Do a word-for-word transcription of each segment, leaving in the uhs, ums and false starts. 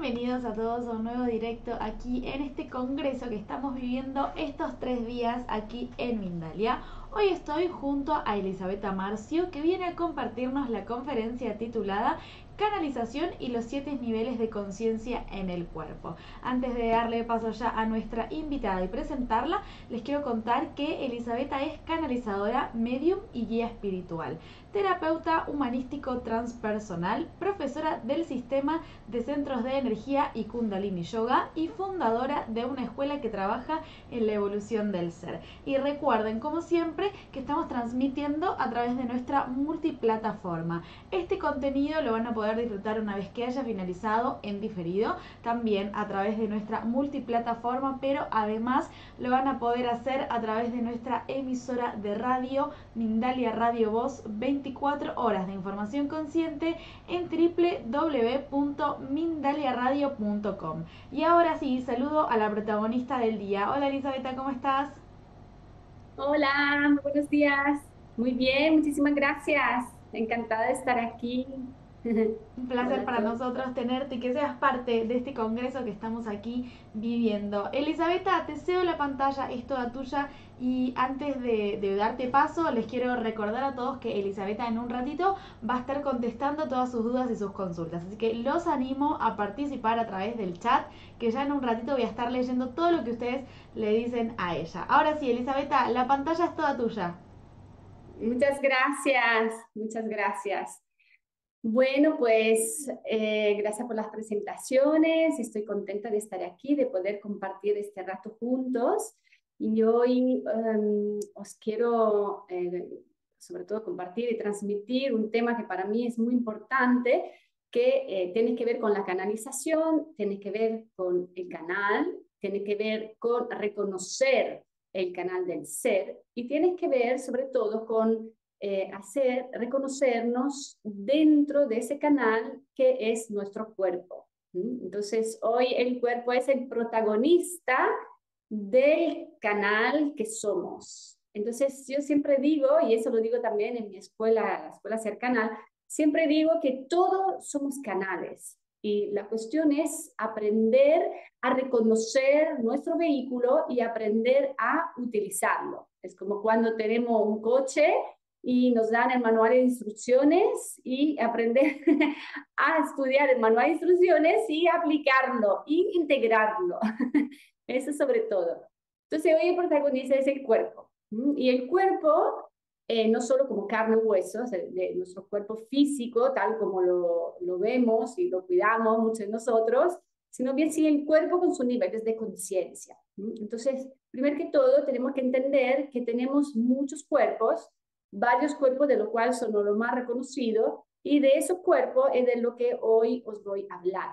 Bienvenidos a todos a un nuevo directo aquí en este congreso que estamos viviendo estos tres días aquí en Mindalia. Hoy estoy junto a Elisabetta Marzio, que viene a compartirnos la conferencia titulada Canalización y los siete niveles de conciencia en el cuerpo. Antes de darle paso ya a nuestra invitada y presentarla, les quiero contar que Elisabetta es canalizadora, medium y guía espiritual, terapeuta humanístico transpersonal, profesora del sistema de Centros de Energía y Kundalini Yoga y fundadora de una escuela que trabaja en la evolución del ser. Y recuerden, como siempre, que estamos transmitiendo a través de nuestra multiplataforma. Este contenido lo van a poder disfrutar una vez que haya finalizado en diferido, también a través de nuestra multiplataforma, pero además lo van a poder hacer a través de nuestra emisora de radio Mindalia Radio Voz, veinticuatro horas de información consciente en w w w punto mindalia radio punto com. Y ahora sí, saludo a la protagonista del día. Hola Elisabetta, ¿cómo estás? Hola, buenos días. Muy bien, muchísimas gracias. Encantada de estar aquí. Un placer para nosotros tenerte y que seas parte de este congreso que estamos aquí viviendo. Elisabetta, te cedo la pantalla, es toda tuya. Y antes de, de darte paso, les quiero recordar a todos que Elisabetta en un ratito va a estar contestando todas sus dudas y sus consultas. Así que los animo a participar a través del chat, que ya en un ratito voy a estar leyendo todo lo que ustedes le dicen a ella. Ahora sí, Elisabetta, la pantalla es toda tuya. Muchas gracias, muchas gracias. Bueno, pues eh, gracias por las presentaciones, estoy contenta de estar aquí, de poder compartir este rato juntos, y hoy um, os quiero eh, sobre todo compartir y transmitir un tema que para mí es muy importante, que eh, tiene que ver con la canalización, tiene que ver con el canal, tiene que ver con reconocer el canal del ser y tiene que ver sobre todo con Eh, hacer, reconocernos dentro de ese canal que es nuestro cuerpo. Entonces, hoy el cuerpo es el protagonista del canal que somos. Entonces, yo siempre digo, y eso lo digo también en mi escuela, la Escuela Ser Canal, siempre digo que todos somos canales. Y la cuestión es aprender a reconocer nuestro vehículo y aprender a utilizarlo. Es como cuando tenemos un coche y nos dan el manual de instrucciones y aprender a estudiar el manual de instrucciones y aplicarlo, y integrarlo. Eso sobre todo. Entonces hoy el protagonista es el cuerpo. Y el cuerpo, eh, no solo como carne y huesos, de nuestro cuerpo físico, tal como lo, lo vemos y lo cuidamos muchos de nosotros, sino bien sí el cuerpo con sus niveles de conciencia. Entonces, primero que todo, tenemos que entender que tenemos muchos cuerpos, varios cuerpos, de los cuales son los más reconocidos, y de esos cuerpos es de lo que hoy os voy a hablar.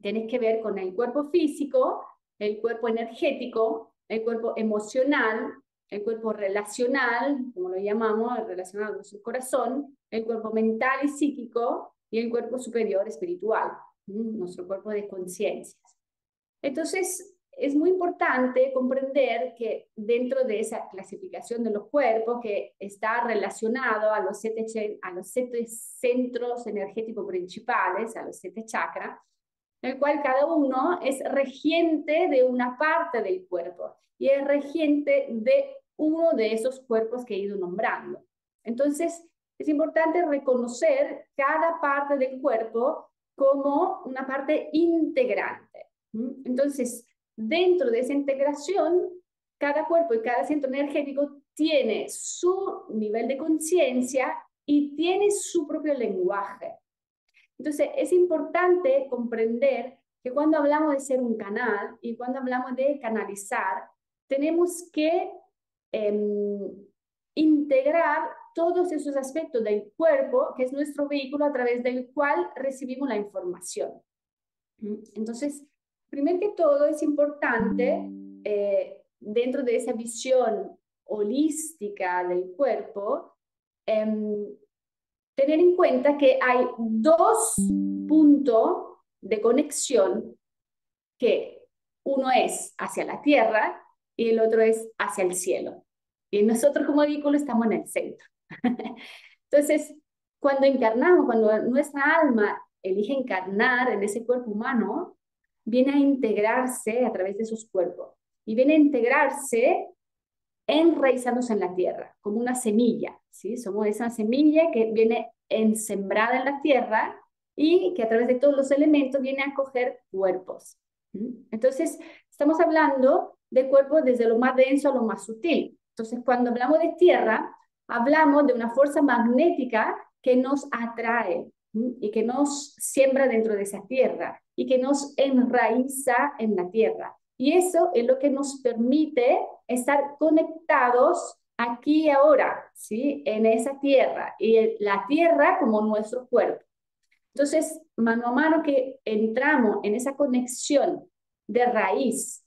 Tiene que ver con el cuerpo físico, el cuerpo energético, el cuerpo emocional, el cuerpo relacional, como lo llamamos, el relacional con su corazón, el cuerpo mental y psíquico, y el cuerpo superior espiritual, nuestro cuerpo de conciencias. Entonces, es muy importante comprender que dentro de esa clasificación de los cuerpos, que está relacionado a los siete, a los siete centros energéticos principales, a los siete chakras, el cual cada uno es regente de una parte del cuerpo y es regente de uno de esos cuerpos que he ido nombrando. Entonces, es importante reconocer cada parte del cuerpo como una parte integrante. Entonces, dentro de esa integración, cada cuerpo y cada centro energético tiene su nivel de conciencia y tiene su propio lenguaje. Entonces, es importante comprender que cuando hablamos de ser un canal y cuando hablamos de canalizar, tenemos que eh, integrar todos esos aspectos del cuerpo, que es nuestro vehículo a través del cual recibimos la información. Entonces, primero que todo, es importante, eh, dentro de esa visión holística del cuerpo, eh, tener en cuenta que hay dos puntos de conexión, que uno es hacia la tierra y el otro es hacia el cielo. Y nosotros como vehículo estamos en el centro. Entonces, cuando encarnamos, cuando nuestra alma elige encarnar en ese cuerpo humano, viene a integrarse a través de sus cuerpos y viene a integrarse enraizándose en la tierra, como una semilla, ¿sí? Somos esa semilla que viene ensembrada en la tierra y que a través de todos los elementos viene a coger cuerpos. ¿Sí? Entonces, estamos hablando de cuerpos desde lo más denso a lo más sutil. Entonces, cuando hablamos de tierra, hablamos de una fuerza magnética que nos atrae, ¿sí? Y que nos siembra dentro de esa tierra y que nos enraiza en la tierra. Y eso es lo que nos permite estar conectados aquí y ahora, ¿sí? En esa tierra, y la tierra como nuestro cuerpo. Entonces, mano a mano que entramos en esa conexión de raíz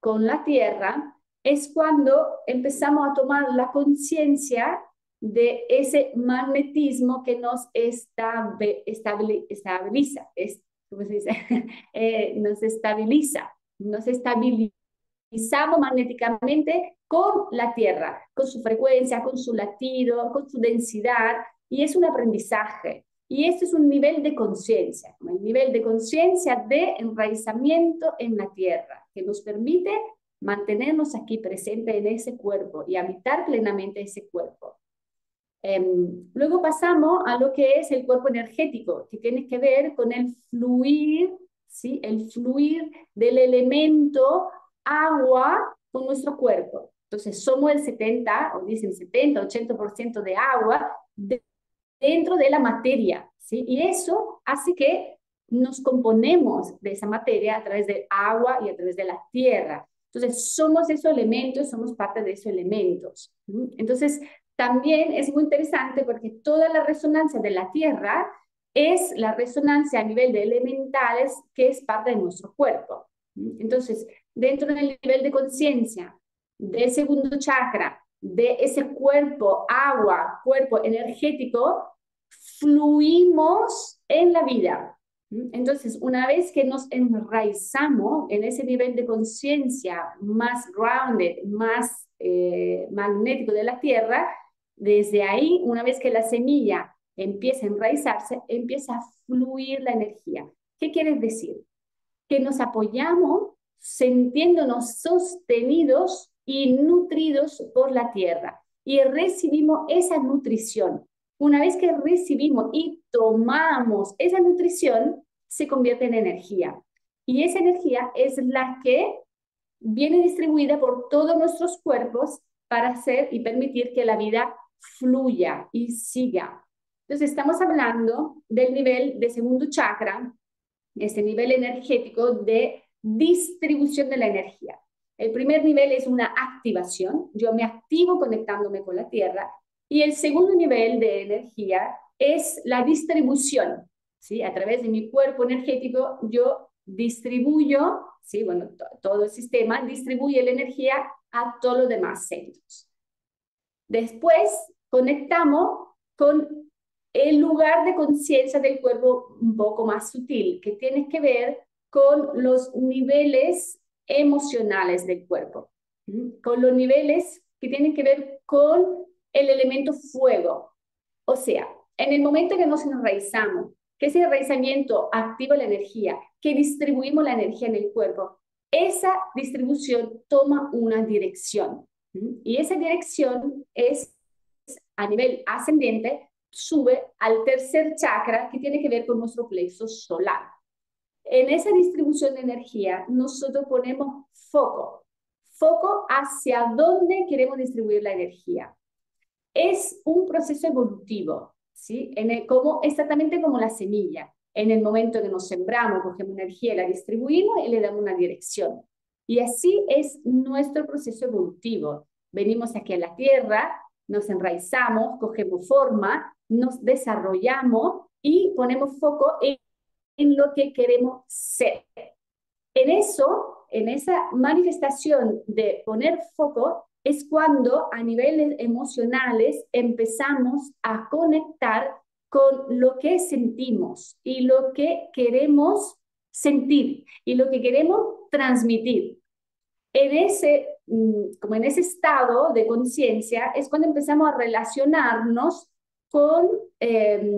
con la tierra, es cuando empezamos a tomar la conciencia de ese magnetismo que nos estable, estable, estabiliza, es, ¿cómo se dice? eh, nos estabiliza. Nos estabilizamos magnéticamente con la Tierra, con su frecuencia, con su latido, con su densidad, y es un aprendizaje. Y este es un nivel de conciencia, el nivel de conciencia de enraizamiento en la Tierra, que nos permite mantenernos aquí presentes en ese cuerpo y habitar plenamente ese cuerpo. Eh, luego pasamos a lo que es el cuerpo energético, que tiene que ver con el fluir, ¿sí? El fluir del elemento agua con nuestro cuerpo. Entonces, somos el setenta, o dicen setenta, ochenta por ciento de agua de, dentro de la materia, ¿sí? Y eso hace que nos componemos de esa materia a través del agua y a través de la tierra. Entonces, somos esos elementos, somos parte de esos elementos. ¿Sí? Entonces, también es muy interesante porque toda la resonancia de la tierra es la resonancia a nivel de elementales que es parte de nuestro cuerpo. Entonces, dentro del nivel de conciencia, del segundo chakra, de ese cuerpo agua, cuerpo energético, fluimos en la vida. Entonces, una vez que nos enraizamos en ese nivel de conciencia más grounded, más eh, magnético de la tierra, desde ahí, una vez que la semilla empieza a enraizarse, empieza a fluir la energía. ¿Qué quiere decir? Que nos apoyamos sintiéndonos sostenidos y nutridos por la tierra y recibimos esa nutrición. Una vez que recibimos y tomamos esa nutrición, se convierte en energía. Y esa energía es la que viene distribuida por todos nuestros cuerpos para hacer y permitir que la vida fluya y siga. Entonces, estamos hablando del nivel de segundo chakra, ese nivel energético de distribución de la energía. El primer nivel es una activación, yo me activo conectándome con la tierra, y el segundo nivel de energía es la distribución, ¿sí? A través de mi cuerpo energético yo distribuyo, ¿sí? Bueno, to- todo el sistema distribuye la energía a todos los demás centros. Después conectamos con el lugar de conciencia del cuerpo un poco más sutil, que tiene que ver con los niveles emocionales del cuerpo, con los niveles que tienen que ver con el elemento fuego. O sea, en el momento que nos enraizamos, que ese enraizamiento activa la energía, que distribuimos la energía en el cuerpo, esa distribución toma una dirección. Y esa dirección es a nivel ascendente, sube al tercer chakra que tiene que ver con nuestro plexo solar. En esa distribución de energía nosotros ponemos foco, foco hacia dónde queremos distribuir la energía. Es un proceso evolutivo, ¿sí? En el, como, exactamente como la semilla. En el momento que nos sembramos, cogemos energía, la distribuimos y le damos una dirección. Y así es nuestro proceso evolutivo. Venimos aquí a la Tierra, nos enraizamos, cogemos forma, nos desarrollamos y ponemos foco en, en lo que queremos ser. En eso, en esa manifestación de poner foco, es cuando a niveles emocionales empezamos a conectar con lo que sentimos y lo que queremos sentir y lo que queremos transmitir. En ese, como en ese estado de conciencia es cuando empezamos a relacionarnos con, eh,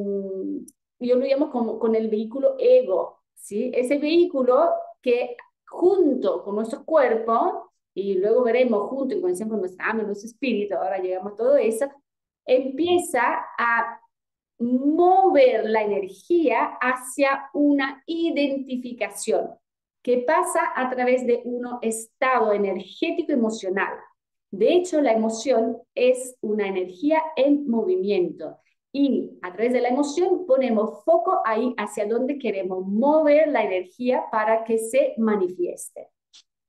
yo lo llamo como con el vehículo ego, ¿sí? Ese vehículo que junto con nuestro cuerpo, y luego veremos junto con nuestra alma, nuestro espíritu, ahora llegamos a todo eso, empieza a mover la energía hacia una identificación que pasa a través de un estado energético emocional. De hecho, la emoción es una energía en movimiento y a través de la emoción ponemos foco ahí hacia donde queremos mover la energía para que se manifieste.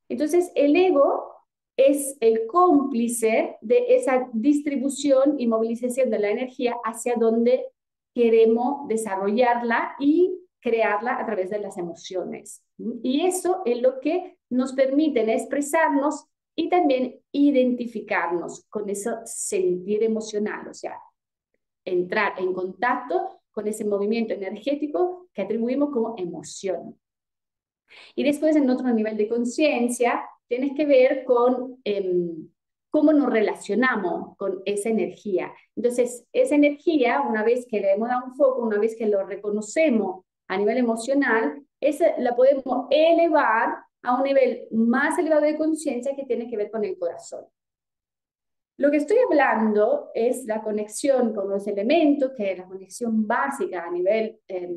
Entonces, el ego es el cómplice de esa distribución y movilización de la energía hacia donde queremos desarrollarla y crearla a través de las emociones. Y eso es lo que nos permite expresarnos y también identificarnos con ese sentir emocional, o sea, entrar en contacto con ese movimiento energético que atribuimos como emoción. Y después, en otro nivel de conciencia, tienes que ver con eh, cómo nos relacionamos con esa energía. Entonces, esa energía, una vez que le hemos dado un foco, una vez que lo reconocemos a nivel emocional, esa la podemos elevar a un nivel más elevado de conciencia que tiene que ver con el corazón. Lo que estoy hablando es la conexión con los elementos, que es la conexión básica a nivel eh,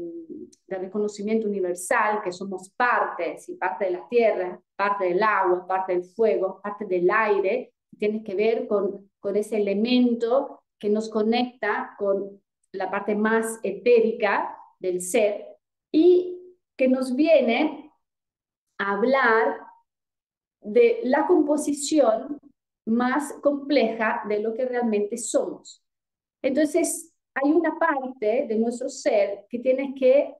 de reconocimiento universal, que somos parte, ¿sí? Parte de la tierra, parte del agua, parte del fuego, parte del aire, que tiene que ver con, con ese elemento que nos conecta con la parte más etérica del ser y que nos viene a hablar de la composición más compleja de lo que realmente somos. Entonces, hay una parte de nuestro ser que tiene que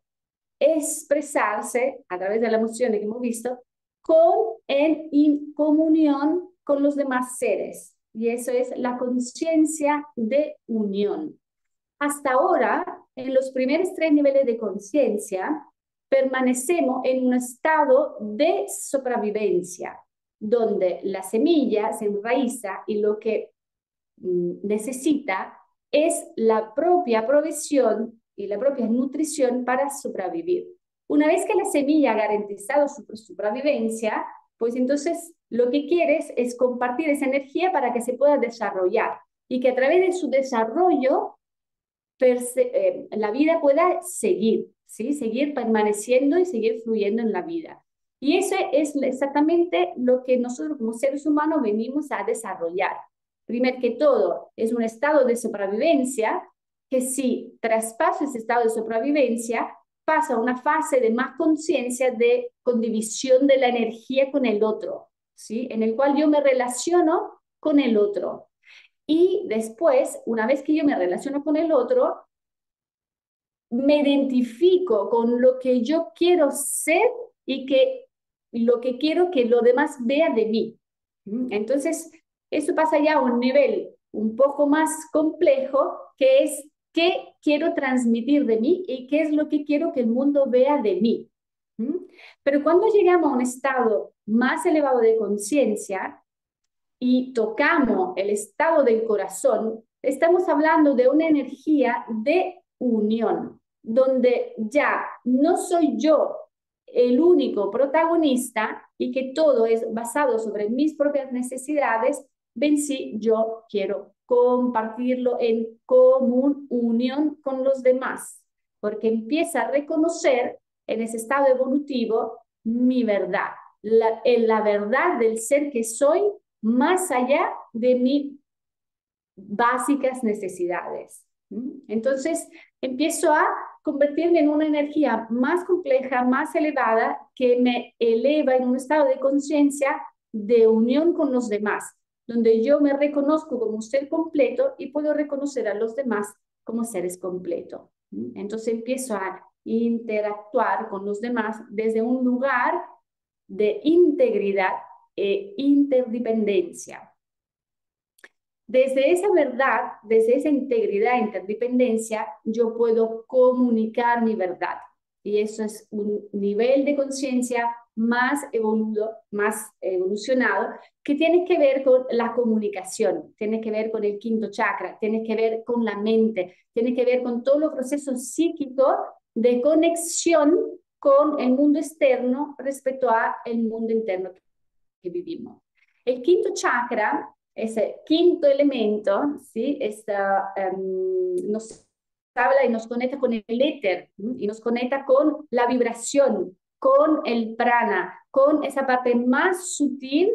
expresarse a través de las emociones que hemos visto con en, en comunión con los demás seres. Y eso es la conciencia de unión. Hasta ahora, en los primeros tres niveles de conciencia, permanecemos en un estado de sobrevivencia, donde la semilla se enraiza y lo que necesita es la propia provisión y la propia nutrición para sobrevivir. Una vez que la semilla ha garantizado su supervivencia, pues entonces lo que quieres es compartir esa energía para que se pueda desarrollar y que a través de su desarrollo eh, la vida pueda seguir, ¿sí? Seguir permaneciendo y seguir fluyendo en la vida. Y eso es exactamente lo que nosotros como seres humanos venimos a desarrollar. Primero que todo, es un estado de supervivencia que si traspasa ese estado de supervivencia, pasa a una fase de más conciencia de condivisión de la energía con el otro, ¿sí? En el cual yo me relaciono con el otro. Y después, una vez que yo me relaciono con el otro, me identifico con lo que yo quiero ser y que lo que quiero que lo demás vea de mí. Entonces, eso pasa ya a un nivel un poco más complejo, que es qué quiero transmitir de mí y qué es lo que quiero que el mundo vea de mí. Pero cuando llegamos a un estado más elevado de conciencia y tocamos el estado del corazón, estamos hablando de una energía de unión, donde ya no soy yo el único protagonista y que todo es basado sobre mis propias necesidades, ven si yo quiero compartirlo en común unión con los demás, porque empieza a reconocer en ese estado evolutivo mi verdad, la, la verdad del ser que soy más allá de mis básicas necesidades. Entonces empiezo a convertirme en una energía más compleja, más elevada, que me eleva en un estado de conciencia de unión con los demás, donde yo me reconozco como un ser completo y puedo reconocer a los demás como seres completos. Entonces empiezo a interactuar con los demás desde un lugar de integridad e interdependencia. Desde esa verdad, desde esa integridad e interdependencia, yo puedo comunicar mi verdad. Y eso es un nivel de conciencia más, evoludo, más evolucionado, que tiene que ver con la comunicación, tiene que ver con el quinto chakra, tiene que ver con la mente, tiene que ver con todo los procesos psíquicos de conexión con el mundo externo respecto al mundo interno que vivimos. El quinto chakra, ese quinto elemento, ¿sí? Es, uh, um, nos habla y nos conecta con el éter, ¿sí? Y nos conecta con la vibración, con el prana, con esa parte más sutil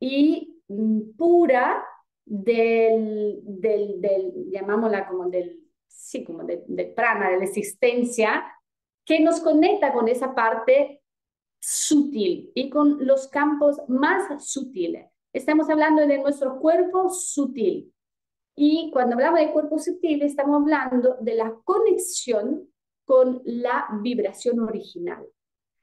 y mm, pura del, del, del, llamámosla como del, sí, como de, de prana, de la existencia, que nos conecta con esa parte sutil y con los campos más sutiles. Estamos hablando de nuestro cuerpo sutil. Y cuando hablamos de cuerpo sutil, estamos hablando de la conexión con la vibración original.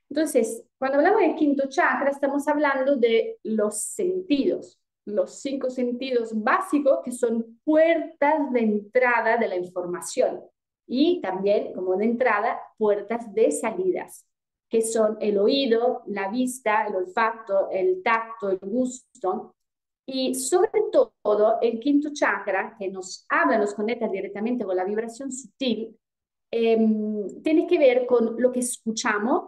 Entonces, cuando hablamos del quinto chakra, estamos hablando de los sentidos, los cinco sentidos básicos que son puertas de entrada de la información y también, como de entrada, puertas de salidas, que son el oído, la vista, el olfato, el tacto, el gusto. Y sobre todo, el quinto chakra, que nos habla, nos conecta directamente con la vibración sutil, eh, tiene que ver con lo que escuchamos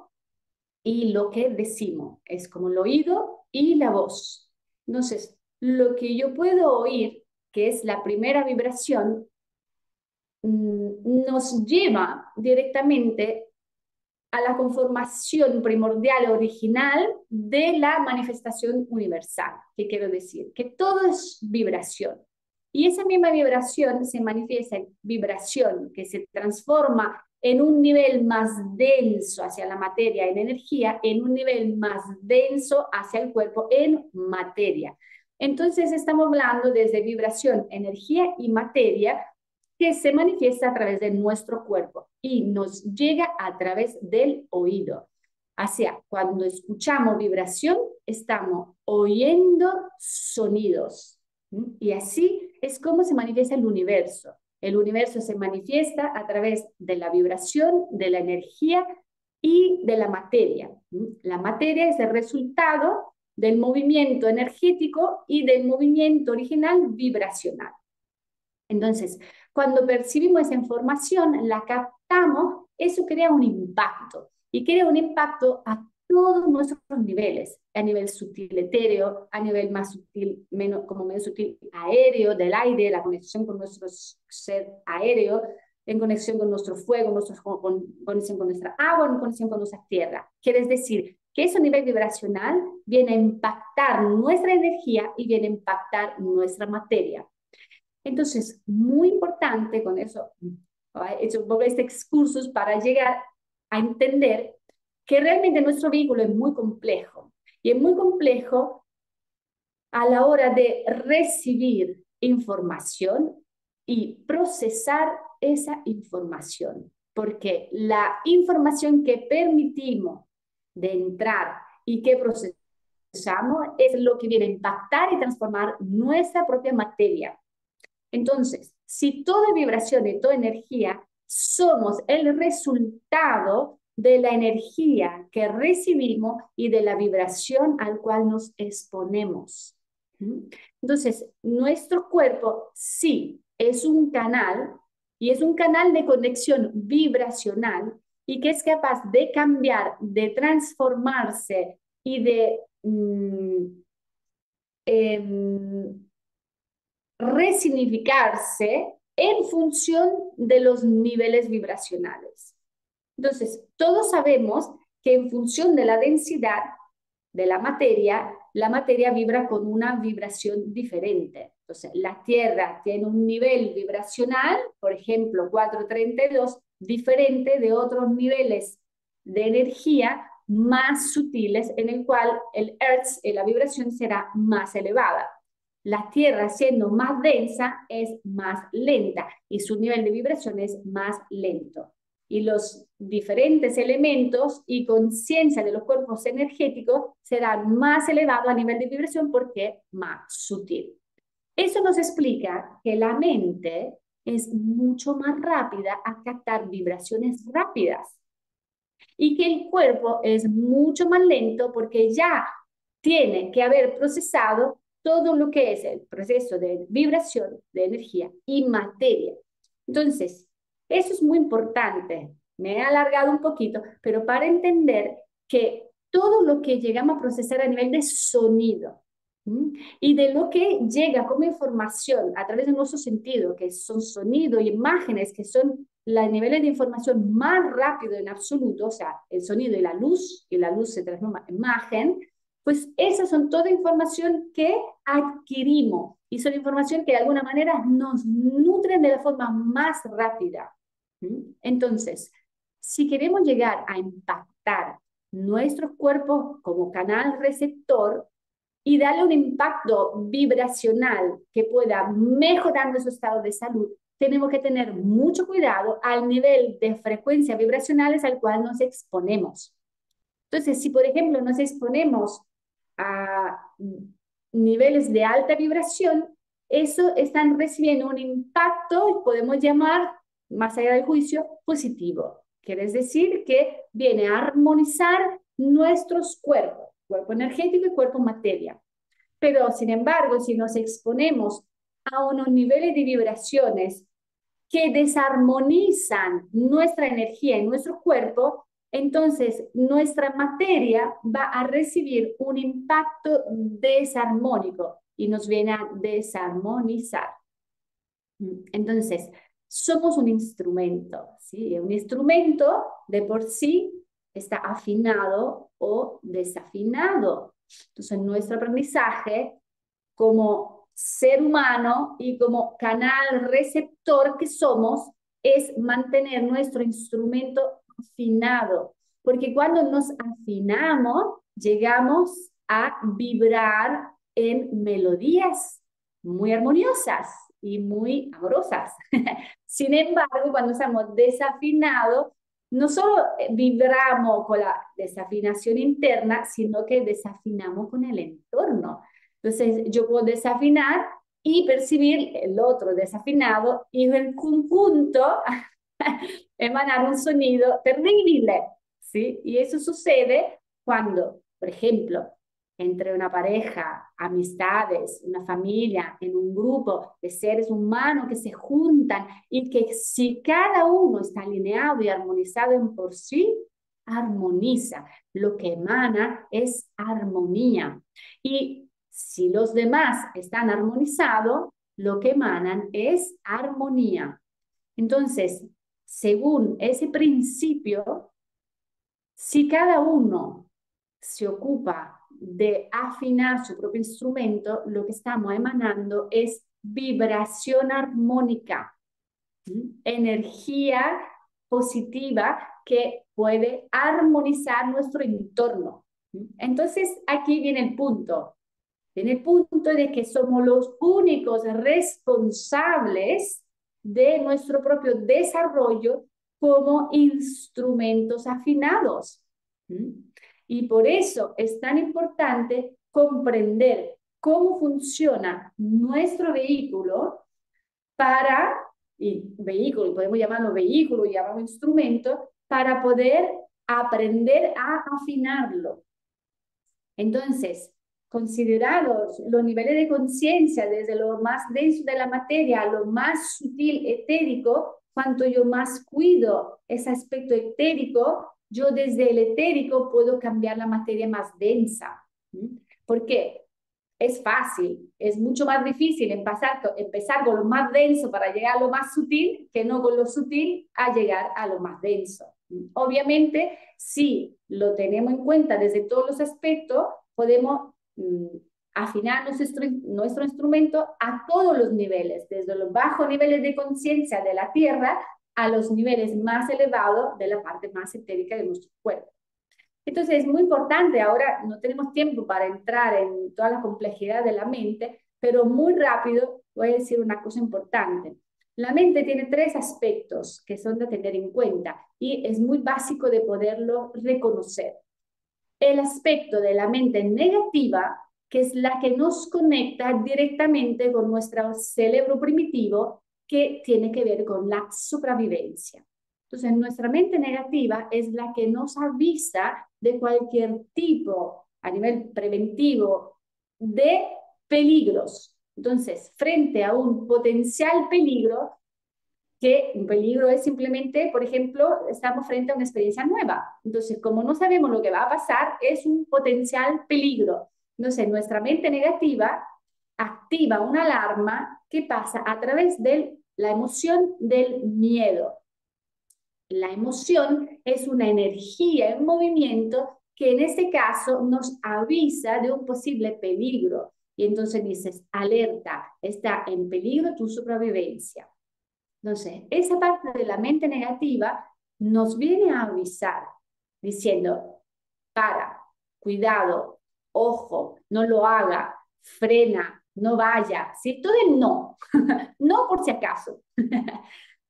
y lo que decimos. Es como el oído y la voz. Entonces, lo que yo puedo oír, que es la primera vibración, nos lleva directamente a la conformación primordial original de la manifestación universal. ¿Qué quiero decir? Que todo es vibración. Y esa misma vibración se manifiesta en vibración, que se transforma en un nivel más denso hacia la materia, en energía, en un nivel más denso hacia el cuerpo, en materia. Entonces estamos hablando desde vibración, energía y materia, que se manifiesta a través de nuestro cuerpo y nos llega a través del oído. O sea, cuando escuchamos vibración, estamos oyendo sonidos. Y así es como se manifiesta el universo. El universo se manifiesta a través de la vibración, de la energía y de la materia. La materia es el resultado del movimiento energético y del movimiento original vibracional. Entonces, cuando percibimos esa información, la captamos, eso crea un impacto. Y crea un impacto a todos nuestros niveles. A nivel sutil etéreo, a nivel más sutil, menos, como menos sutil aéreo, del aire, la conexión con nuestro ser aéreo, en conexión con nuestro fuego, nuestro, con conexión con nuestra agua, en conexión con nuestra tierra. Quiere decir que ese nivel vibracional viene a impactar nuestra energía y viene a impactar nuestra materia. Entonces, muy importante con eso, he hecho un poco este excursus para llegar a entender que realmente nuestro vínculo es muy complejo. Y es muy complejo a la hora de recibir información y procesar esa información. Porque la información que permitimos de entrar y que procesamos es lo que viene a impactar y transformar nuestra propia materia. Entonces, si toda vibración y toda energía somos el resultado de la energía que recibimos y de la vibración al cual nos exponemos. Entonces, nuestro cuerpo sí es un canal y es un canal de conexión vibracional y que es capaz de cambiar, de transformarse y de... Mm, eh, resignificarse en función de los niveles vibracionales. Entonces, todos sabemos que en función de la densidad de la materia, la materia vibra con una vibración diferente. Entonces, la Tierra tiene un nivel vibracional, por ejemplo, cuatrocientos treinta y dos, diferente de otros niveles de energía más sutiles, en el cual el hertz, la vibración será más elevada. La Tierra, siendo más densa, es más lenta y su nivel de vibración es más lento. Y los diferentes elementos y conciencia de los cuerpos energéticos serán más elevados a nivel de vibración porque más sutil. Eso nos explica que la mente es mucho más rápida a captar vibraciones rápidas. y que el cuerpo es mucho más lento porque ya tiene que haber procesado todo lo que es el proceso de vibración, de energía y materia. Entonces, eso es muy importante. Me he alargado un poquito, pero para entender que todo lo que llegamos a procesar a nivel de sonido, ¿sí?, y de lo que llega como información a través de nuestro sentido, que son sonido y imágenes, que son los niveles de información más rápido en absoluto, o sea, el sonido y la luz, y la luz se transforma en imagen, pues esas son toda información que adquirimos y son información que de alguna manera nos nutren de la forma más rápida. Entonces, si queremos llegar a impactar nuestros cuerpos como canal receptor y darle un impacto vibracional que pueda mejorar nuestro estado de salud, tenemos que tener mucho cuidado al nivel de frecuencias vibracionales al cual nos exponemos. Entonces, si por ejemplo nos exponemos a niveles de alta vibración, eso están recibiendo un impacto, podemos llamar, más allá del juicio, positivo. Quiere decir que viene a armonizar nuestros cuerpos, cuerpo energético y cuerpo materia. Pero, sin embargo, si nos exponemos a unos niveles de vibraciones que desarmonizan nuestra energía en nuestro cuerpo, entonces nuestra materia va a recibir un impacto desarmónico y nos viene a desarmonizar. Entonces, somos un instrumento, ¿sí? Un instrumento de por sí está afinado o desafinado. Entonces, nuestro aprendizaje como ser humano y como canal receptor que somos es mantener nuestro instrumento afinado, porque cuando nos afinamos, llegamos a vibrar en melodías muy armoniosas y muy amorosas. Sin embargo, cuando estamos desafinados, no solo vibramos con la desafinación interna, sino que desafinamos con el entorno. Entonces, yo puedo desafinar y percibir el otro desafinado y en conjunto emanar un sonido terrible, ¿sí? Y eso sucede cuando, por ejemplo, entre una pareja, amistades, una familia, en un grupo de seres humanos que se juntan y que si cada uno está alineado y armonizado en por sí, armoniza. Lo que emana es armonía. Y si los demás están armonizados, lo que emanan es armonía. Entonces, según ese principio, si cada uno se ocupa de afinar su propio instrumento, lo que estamos emanando es vibración armónica, ¿sí? Energía positiva que puede armonizar nuestro entorno, ¿sí? Entonces, aquí viene el punto. Viene el punto de que somos los únicos responsables de nuestro propio desarrollo como instrumentos afinados, ¿sí? Y por eso es tan importante comprender cómo funciona nuestro vehículo para, y vehículo, podemos llamarlo vehículo, llamarlo instrumento, para poder aprender a afinarlo. Entonces, considerados los niveles de conciencia, desde lo más denso de la materia a lo más sutil, etérico, cuanto yo más cuido ese aspecto etérico, yo desde el etérico puedo cambiar la materia más densa. ¿Por qué? Es fácil, es mucho más difícil empezar, empezar con lo más denso para llegar a lo más sutil, que no con lo sutil a llegar a lo más denso. Obviamente, si lo tenemos en cuenta desde todos los aspectos, podemos mm, afinar nuestro, nuestro instrumento a todos los niveles, desde los bajos niveles de conciencia de la Tierra a los niveles más elevados de la parte más etérica de nuestro cuerpo. Entonces es muy importante, ahora no tenemos tiempo para entrar en toda la complejidad de la mente, pero muy rápido voy a decir una cosa importante. La mente tiene tres aspectos que son de tener en cuenta y es muy básico de poderlo reconocer. El aspecto de la mente negativa, que es la que nos conecta directamente con nuestro cerebro primitivo, que tiene que ver con la supervivencia. Entonces, nuestra mente negativa es la que nos avisa de cualquier tipo, a nivel preventivo, de peligros. Entonces, frente a un potencial peligro, que un peligro es simplemente, por ejemplo, estamos frente a una experiencia nueva. Entonces, como no sabemos lo que va a pasar, es un potencial peligro. Entonces, nuestra mente negativa activa una alarma que pasa a través de la emoción del miedo. La emoción es una energía en movimiento que en este caso nos avisa de un posible peligro. Y entonces dices, alerta, está en peligro tu supervivencia. Entonces, esa parte de la mente negativa nos viene a avisar, diciendo, para, cuidado, ojo, no lo haga, frena, no vaya, ¿sí? Todo el no, no por si acaso.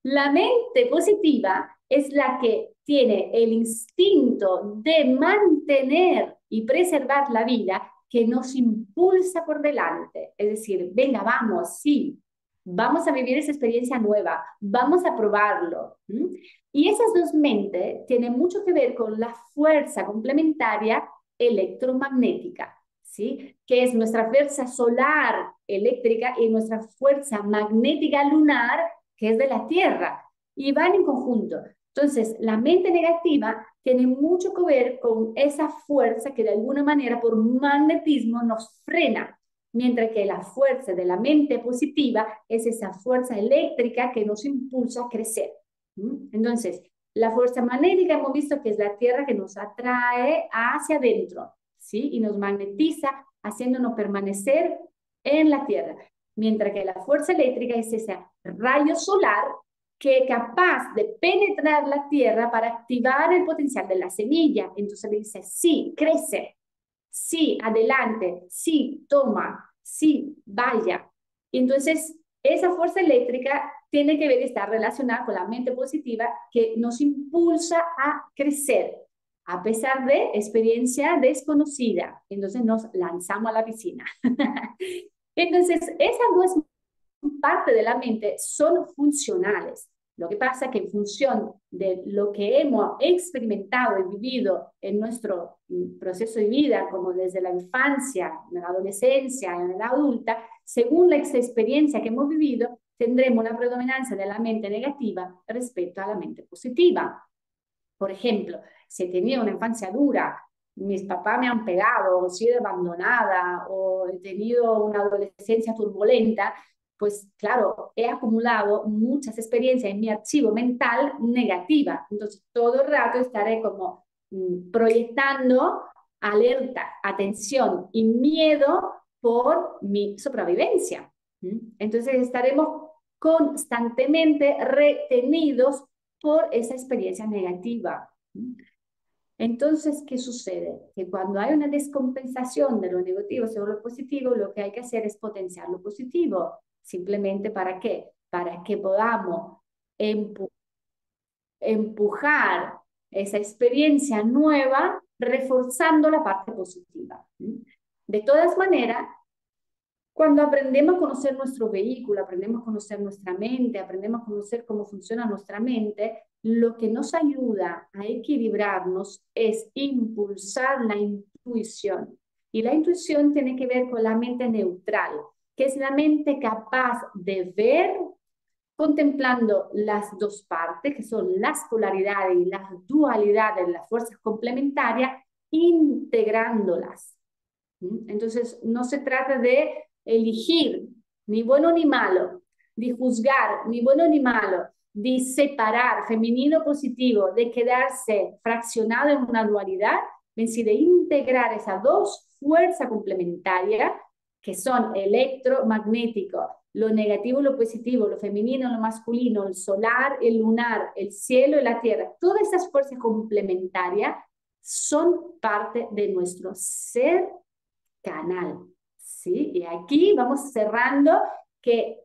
La mente positiva es la que tiene el instinto de mantener y preservar la vida que nos impulsa por delante. Es decir, venga, vamos, sí. Vamos a vivir esa experiencia nueva, vamos a probarlo. ¿Mm? Y esas dos mentes tienen mucho que ver con la fuerza complementaria electromagnética, ¿sí? Que es nuestra fuerza solar eléctrica y nuestra fuerza magnética lunar, que es de la Tierra, y van en conjunto. Entonces, la mente negativa tiene mucho que ver con esa fuerza que de alguna manera por magnetismo nos frena. Mientras que la fuerza de la mente positiva es esa fuerza eléctrica que nos impulsa a crecer. Entonces, la fuerza magnética hemos visto que es la Tierra que nos atrae hacia adentro, ¿sí? Y nos magnetiza haciéndonos permanecer en la Tierra. Mientras que la fuerza eléctrica es ese rayo solar que es capaz de penetrar la Tierra para activar el potencial de la semilla. Entonces le dice, sí, crece. Sí, adelante, sí, toma, sí, vaya. Entonces, esa fuerza eléctrica tiene que ver y está relacionada con la mente positiva que nos impulsa a crecer, a pesar de experiencia desconocida. Entonces, nos lanzamos a la piscina. Entonces, esas dos partes de la mente son funcionales. Lo que pasa es que en función de lo que hemos experimentado y vivido en nuestro proceso de vida, como desde la infancia, en la adolescencia, en la adulta, según la experiencia que hemos vivido, tendremos una predominancia de la mente negativa respecto a la mente positiva. Por ejemplo, si he tenido una infancia dura, mis papás me han pegado, o he sido abandonada, o he tenido una adolescencia turbulenta, pues claro, he acumulado muchas experiencias en mi archivo mental negativa. Entonces, todo el rato estaré como mmm, proyectando alerta, atención y miedo por mi supervivencia. ¿Mm? Entonces, estaremos constantemente retenidos por esa experiencia negativa. ¿Mm? Entonces, ¿qué sucede? Que cuando hay una descompensación de lo negativo sobre lo positivo, lo que hay que hacer es potenciar lo positivo. Simplemente, ¿para qué? Para que podamos empu empujar esa experiencia nueva, reforzando la parte positiva. De todas maneras, cuando aprendemos a conocer nuestro vehículo, aprendemos a conocer nuestra mente, aprendemos a conocer cómo funciona nuestra mente, lo que nos ayuda a equilibrarnos es impulsar la intuición. Y la intuición tiene que ver con la mente neutral, que es la mente capaz de ver, contemplando las dos partes, que son las polaridades y las dualidades, las fuerzas complementarias, integrándolas. Entonces, no se trata de elegir ni bueno ni malo, de juzgar ni bueno ni malo, de separar femenino positivo, de quedarse fraccionado en una dualidad, sino de integrar esas dos fuerzas complementarias, que son electromagnéticos, lo negativo y lo positivo, lo femenino y lo masculino, el solar, el lunar, el cielo y la tierra. Todas esas fuerzas complementarias son parte de nuestro ser canal, ¿sí? Y aquí vamos cerrando que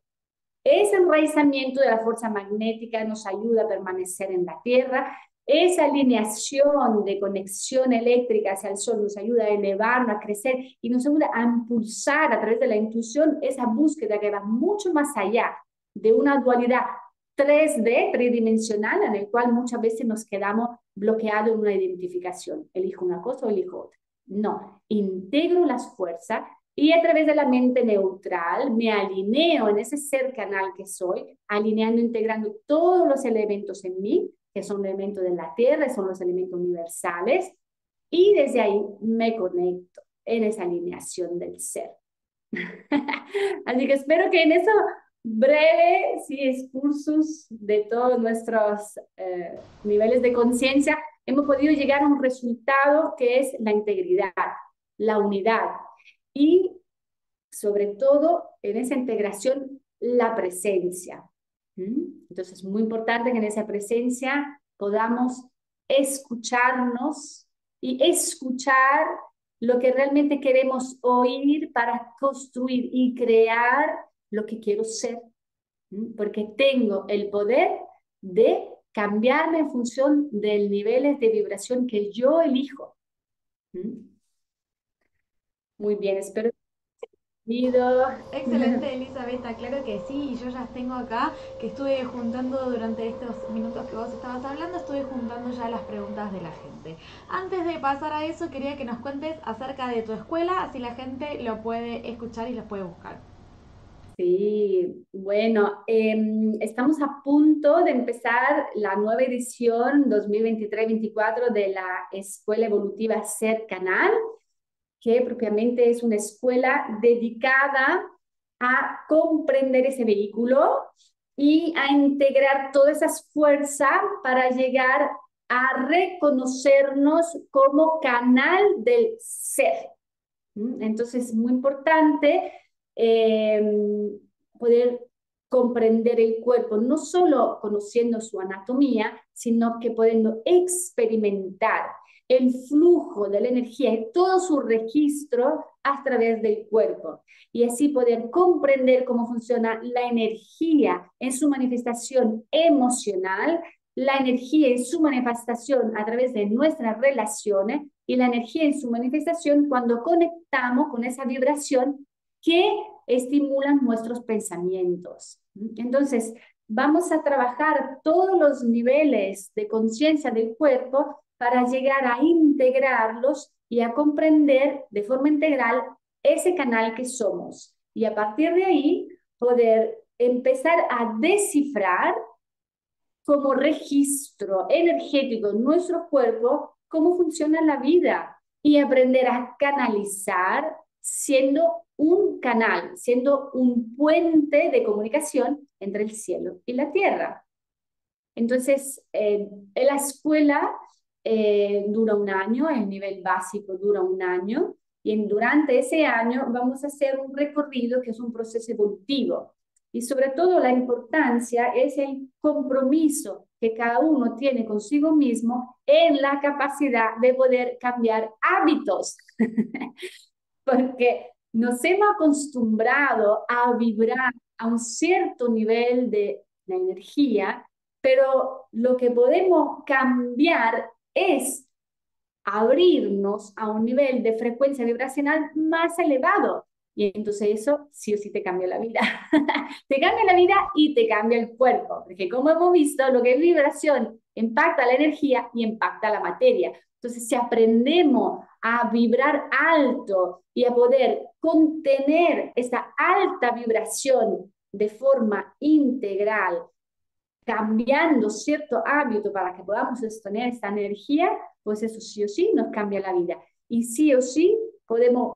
ese enraizamiento de la fuerza magnética nos ayuda a permanecer en la tierra. Esa alineación de conexión eléctrica hacia el sol nos ayuda a elevarnos, a crecer y nos ayuda a impulsar a través de la intuición esa búsqueda que va mucho más allá de una dualidad tres D, tridimensional, en el cual muchas veces nos quedamos bloqueados en una identificación. Elijo una cosa o elijo otra. No, integro las fuerzas y a través de la mente neutral me alineo en ese ser canal que soy, alineando, integrando todos los elementos en mí, que son elementos de la tierra, son los elementos universales, y desde ahí me conecto en esa alineación del ser. Así que espero que en eso breve, sí, excursus de todos nuestros eh, niveles de conciencia, hemos podido llegar a un resultado que es la integridad, la unidad y, sobre todo, en esa integración, la presencia. ¿Mm? Entonces, es muy importante que en esa presencia podamos escucharnos y escuchar lo que realmente queremos oír para construir y crear lo que quiero ser, porque tengo el poder de cambiarme en función del nivel de vibración que yo elijo. Muy bien, espero que hayas entendido. Excelente, Elisabetta, claro que sí, y yo ya tengo acá, que estuve juntando durante estos minutos que vos estabas hablando, estuve juntando ya las preguntas de la gente. Antes de pasar a eso, quería que nos cuentes acerca de tu escuela, así la gente lo puede escuchar y lo puede buscar. Sí, bueno, eh, estamos a punto de empezar la nueva edición dos mil veintitrés veinticuatro de la Escuela Evolutiva Ser Canal, que propiamente es una escuela dedicada a comprender ese vehículo y a integrar todas esas fuerzas para llegar a reconocernos como canal del ser. Entonces, es muy importante Eh, poder comprender el cuerpo, no solo conociendo su anatomía, sino que pudiendo experimentar el flujo de la energía y todo su registro a través del cuerpo. Y así poder comprender cómo funciona la energía en su manifestación emocional, la energía en su manifestación a través de nuestras relaciones y la energía en su manifestación cuando conectamos con esa vibración que estimulan nuestros pensamientos. Entonces, vamos a trabajar todos los niveles de conciencia del cuerpo para llegar a integrarlos y a comprender de forma integral ese canal que somos. Y a partir de ahí, poder empezar a descifrar como registro energético en nuestro cuerpo cómo funciona la vida y aprender a canalizar siendo un canal, siendo un puente de comunicación entre el cielo y la tierra. Entonces, eh, la escuela eh, dura un año, el nivel básico dura un año, y en, durante ese año vamos a hacer un recorrido que es un proceso evolutivo. Y sobre todo la importancia es el compromiso que cada uno tiene consigo mismo en la capacidad de poder cambiar hábitos. Porque nos hemos acostumbrado a vibrar a un cierto nivel de la energía, pero lo que podemos cambiar es abrirnos a un nivel de frecuencia vibracional más elevado. Y entonces eso sí o sí te cambia la vida. Te cambia la vida y te cambia el cuerpo. Porque como hemos visto, lo que es vibración impacta la energía y impacta la materia. Entonces, si aprendemos a vibrar alto y a poder contener esa alta vibración de forma integral, cambiando cierto hábito para que podamos sostener esta energía, pues eso sí o sí nos cambia la vida. Y sí o sí podemos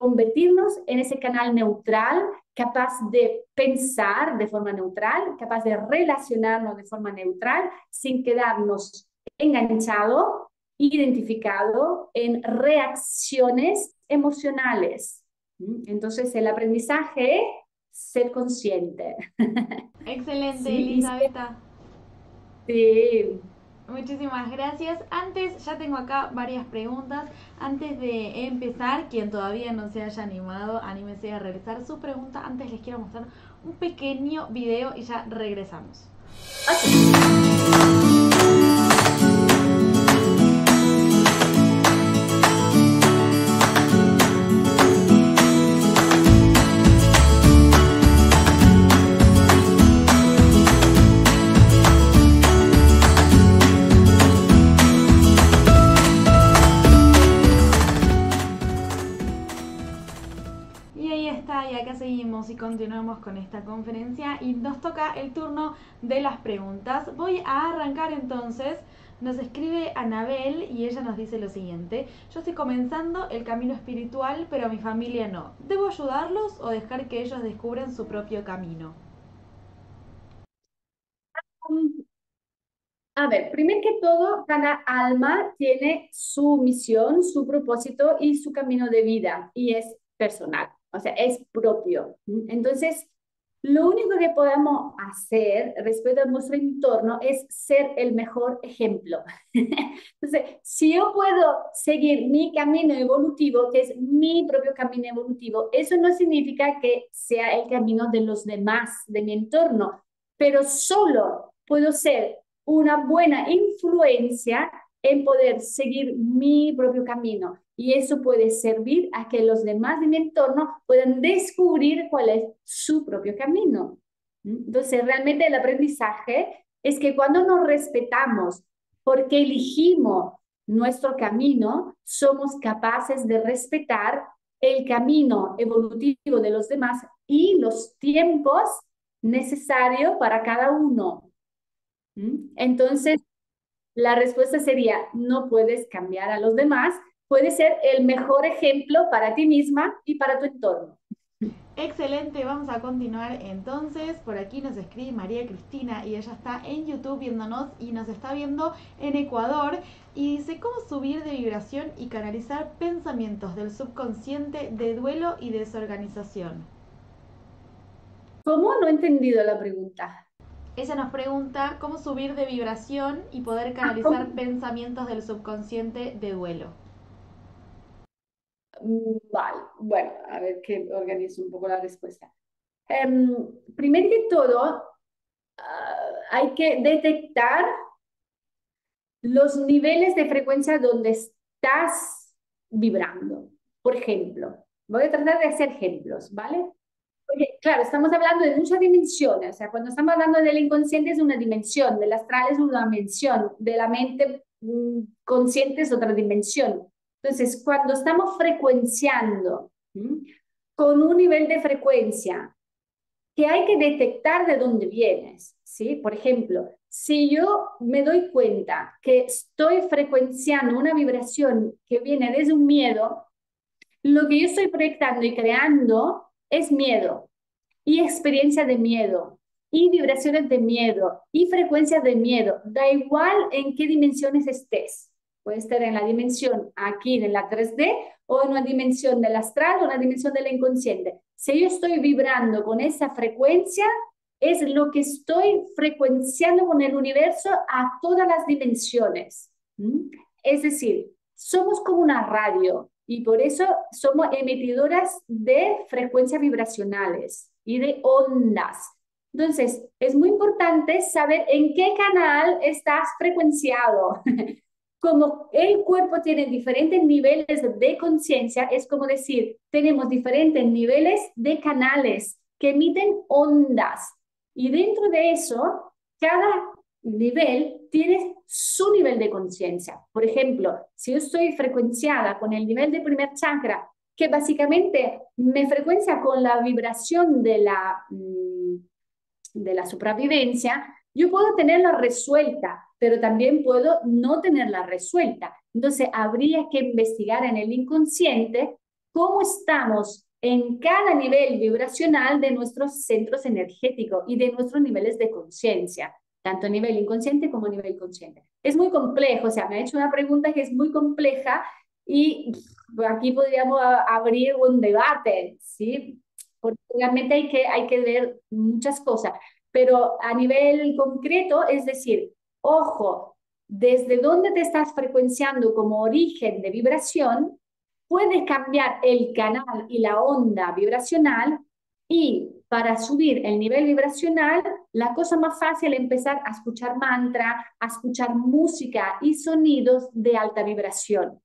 convertirnos en ese canal neutral, capaz de pensar de forma neutral, capaz de relacionarnos de forma neutral, sin quedarnos enganchado, identificado en reacciones emocionales. Entonces, el aprendizaje es ser consciente. Excelente, sí, Elisabetta. Sí. Muchísimas gracias. Antes, ya tengo acá varias preguntas. Antes de empezar, quien todavía no se haya animado, anímese a realizar su pregunta. Antes les quiero mostrar un pequeño video y ya regresamos. Okay. vamos y continuamos con esta conferencia y nos toca el turno de las preguntas. Voy a arrancar entonces. Nos escribe Anabel y ella nos dice lo siguiente: yo estoy comenzando el camino espiritual, pero mi familia no. ¿Debo ayudarlos o dejar que ellos descubran su propio camino? A ver, primero que todo, cada alma tiene su misión, su propósito y su camino de vida, y es personal, o sea, es propio. Entonces, lo único que podemos hacer respecto a nuestro entorno es ser el mejor ejemplo. Entonces, si yo puedo seguir mi camino evolutivo, que es mi propio camino evolutivo, eso no significa que sea el camino de los demás, de mi entorno, pero solo puedo ser una buena influencia en poder seguir mi propio camino. Y eso puede servir a que los demás de mi entorno puedan descubrir cuál es su propio camino. Entonces, realmente el aprendizaje es que cuando nos respetamos porque elegimos nuestro camino, somos capaces de respetar el camino evolutivo de los demás y los tiempos necesarios para cada uno. Entonces, la respuesta sería, no puedes cambiar a los demás, puedes ser el mejor ejemplo para ti misma y para tu entorno. Excelente, vamos a continuar entonces. Por aquí nos escribe María Cristina y ella está en YouTube viéndonos y nos está viendo en Ecuador y dice, ¿cómo subir de vibración y canalizar pensamientos del subconsciente de duelo y desorganización? ¿Cómo? No he entendido la pregunta. Ella nos pregunta cómo subir de vibración y poder canalizar ah, pensamientos del subconsciente de duelo. Vale, bueno, a ver que organizo un poco la respuesta. Um, primero que todo, uh, hay que detectar los niveles de frecuencia donde estás vibrando. Por ejemplo, voy a tratar de hacer ejemplos, ¿vale? Claro, estamos hablando de muchas dimensiones, o sea, cuando estamos hablando del inconsciente es una dimensión, del astral es una dimensión, de la mente consciente es otra dimensión. Entonces, cuando estamos frecuenciando, ¿sí?, con un nivel de frecuencia que hay que detectar de dónde vienes, ¿sí? Por ejemplo, si yo me doy cuenta que estoy frecuenciando una vibración que viene desde un miedo, lo que yo estoy proyectando y creando es miedo, y experiencia de miedo, y vibraciones de miedo, y frecuencias de miedo. Da igual en qué dimensiones estés. Puede estar en la dimensión aquí, en la tres D, o en una dimensión del astral, o en la dimensión del inconsciente. Si yo estoy vibrando con esa frecuencia, es lo que estoy frecuenciando con el universo a todas las dimensiones. ¿Mm? Es decir, somos como una radio. Y por eso somos emitidoras de frecuencias vibracionales y de ondas. Entonces, es muy importante saber en qué canal estás frecuenciado. Como el cuerpo tiene diferentes niveles de conciencia, es como decir, tenemos diferentes niveles de canales que emiten ondas. Y dentro de eso, cada nivel tiene su nivel de conciencia. Por ejemplo, si yo estoy frecuenciada con el nivel de primer chakra, que básicamente me frecuencia con la vibración de la, de la supervivencia, yo puedo tenerla resuelta, pero también puedo no tenerla resuelta. Entonces, habría que investigar en el inconsciente cómo estamos en cada nivel vibracional de nuestros centros energéticos y de nuestros niveles de conciencia, tanto a nivel inconsciente como a nivel consciente. Es muy complejo, o sea, me ha hecho una pregunta que es muy compleja y aquí podríamos abrir un debate, ¿sí? Porque realmente hay que, hay que ver muchas cosas, pero a nivel concreto, es decir, ojo, desde dónde te estás frecuenciando como origen de vibración, puedes cambiar el canal y la onda vibracional. Y para subir el nivel vibracional, la cosa más fácil es empezar a escuchar mantra, a escuchar música y sonidos de alta vibración.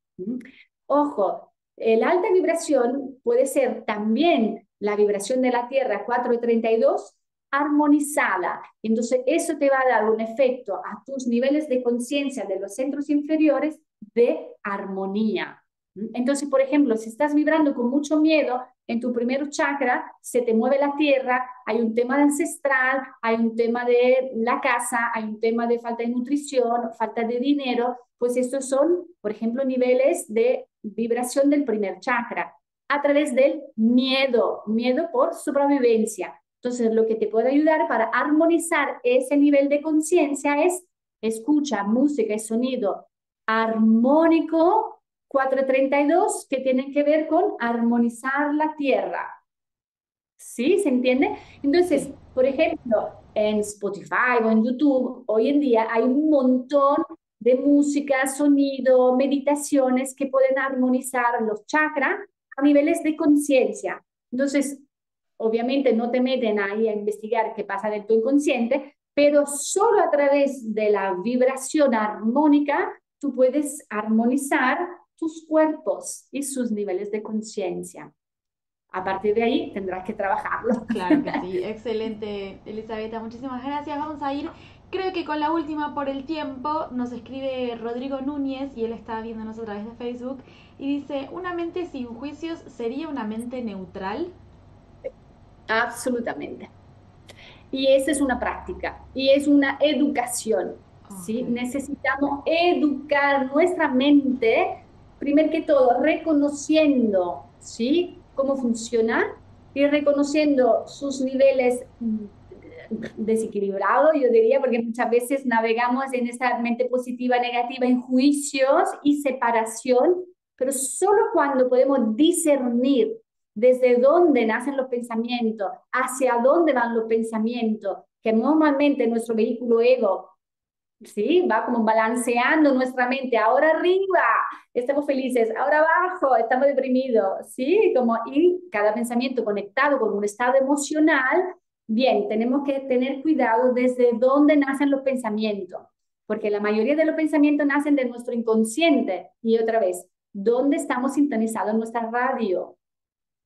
Ojo, la alta vibración puede ser también la vibración de la Tierra cuatrocientos treinta y dos armonizada. Entonces eso te va a dar un efecto a tus niveles de conciencia de los centros inferiores de armonía. Entonces, por ejemplo, si estás vibrando con mucho miedo, en tu primer chakra se te mueve la tierra, hay un tema de ancestral, hay un tema de la casa, hay un tema de falta de nutrición, falta de dinero, pues estos son, por ejemplo, niveles de vibración del primer chakra, a través del miedo, miedo por supervivencia. Entonces, lo que te puede ayudar para armonizar ese nivel de conciencia es escucha, música y sonido armónico, cuatro treinta y dos, que tienen que ver con armonizar la tierra. ¿Sí? ¿Se entiende? Entonces, por ejemplo, en Spotify o en YouTube, hoy en día hay un montón de música, sonido, meditaciones que pueden armonizar los chakras a niveles de conciencia. Entonces, obviamente no te meten ahí a investigar qué pasa en tu inconsciente, pero solo a través de la vibración armónica tú puedes armonizar tus cuerpos y sus niveles de conciencia. A partir de ahí tendrás que trabajarlo. Claro que sí, excelente, Elisabetta, muchísimas gracias. Vamos a ir, creo que con la última por el tiempo. Nos escribe Rodrigo Núñez y él está viéndonos a través de Facebook y dice, ¿una mente sin juicios sería una mente neutral? Absolutamente. Y esa es una práctica y es una educación. ¿Sí? Necesitamos educar nuestra mente, primero que todo, reconociendo, ¿sí?, cómo funciona y reconociendo sus niveles desequilibrados, yo diría, porque muchas veces navegamos en esa mente positiva, negativa, en juicios y separación, pero solo cuando podemos discernir desde dónde nacen los pensamientos, hacia dónde van los pensamientos, que normalmente nuestro vehículo ego, sí, va como balanceando nuestra mente, ahora arriba, estamos felices, ahora abajo, estamos deprimidos, ¿sí? Como, y cada pensamiento conectado con un estado emocional, bien, tenemos que tener cuidado desde dónde nacen los pensamientos, porque la mayoría de los pensamientos nacen de nuestro inconsciente, y otra vez, ¿dónde estamos sintonizados en nuestra radio?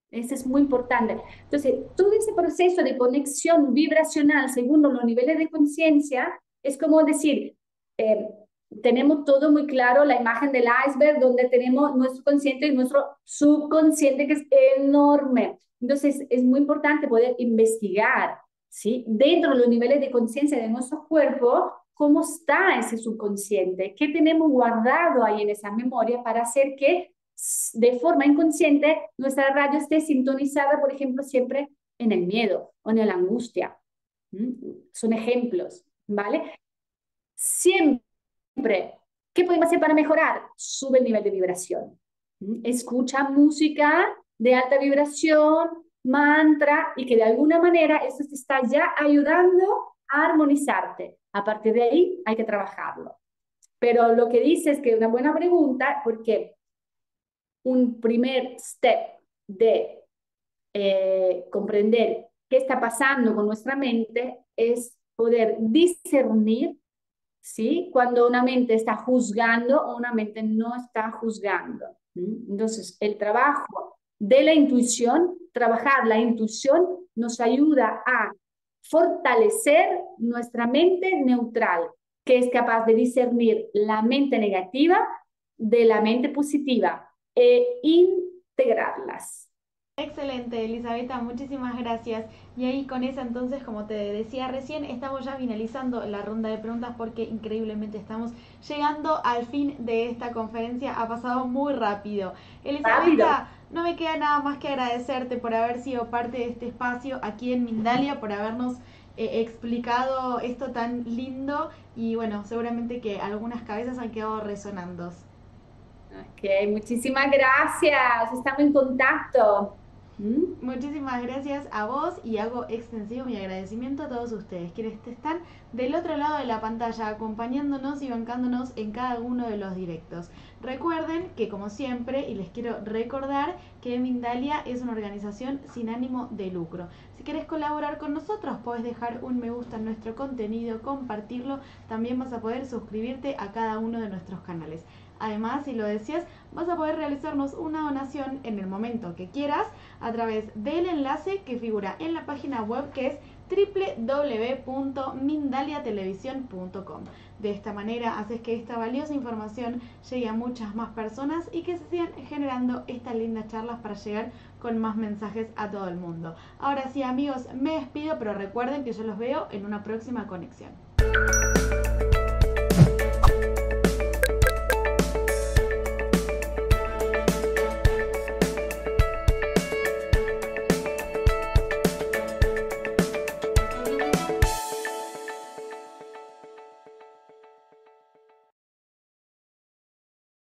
Eso es muy importante. Entonces, todo ese proceso de conexión vibracional, según los niveles de conciencia, es como decir, eh, tenemos todo muy claro, la imagen del iceberg, donde tenemos nuestro consciente y nuestro subconsciente, que es enorme. Entonces, es muy importante poder investigar, ¿sí?, dentro de los niveles de conciencia de nuestro cuerpo, cómo está ese subconsciente, qué tenemos guardado ahí en esa memoria para hacer que, de forma inconsciente, nuestra radio esté sintonizada, por ejemplo, siempre en el miedo o en la angustia. ¿Mm? Son ejemplos. ¿Vale? Siempre, ¿qué podemos hacer para mejorar? Sube el nivel de vibración. Escucha música de alta vibración, mantra, y que de alguna manera eso te está ya ayudando a armonizarte. A partir de ahí hay que trabajarlo. Pero lo que dices es que es una buena pregunta, porque un primer step de eh, comprender qué está pasando con nuestra mente es poder discernir, ¿sí?, cuando una mente está juzgando o una mente no está juzgando. Entonces, el trabajo de la intuición, trabajar la intuición, nos ayuda a fortalecer nuestra mente neutral, que es capaz de discernir la mente negativa de la mente positiva e integrarlas. Excelente, Elisabetta, muchísimas gracias. Y ahí con esa, entonces, como te decía recién, estamos ya finalizando la ronda de preguntas porque increíblemente estamos llegando al fin de esta conferencia. Ha pasado muy rápido. Elisabetta, no me queda nada más que agradecerte por haber sido parte de este espacio aquí en Mindalia, por habernos eh, explicado esto tan lindo y bueno, seguramente que algunas cabezas han quedado resonando. Ok, muchísimas gracias. Estamos en contacto. Muchísimas gracias a vos y hago extensivo mi agradecimiento a todos ustedes quienes están del otro lado de la pantalla acompañándonos y bancándonos en cada uno de los directos. Recuerden que, como siempre, y les quiero recordar que Mindalia es una organización sin ánimo de lucro. Si querés colaborar con nosotros, puedes dejar un me gusta en nuestro contenido, compartirlo. También vas a poder suscribirte a cada uno de nuestros canales. Además, si lo deseas, vas a poder realizarnos una donación en el momento que quieras a través del enlace que figura en la página web, que es doble u doble u doble u punto mindalia televisión punto com. De esta manera haces que esta valiosa información llegue a muchas más personas y que se sigan generando estas lindas charlas para llegar con más mensajes a todo el mundo. Ahora sí, amigos, me despido, pero recuerden que yo los veo en una próxima conexión.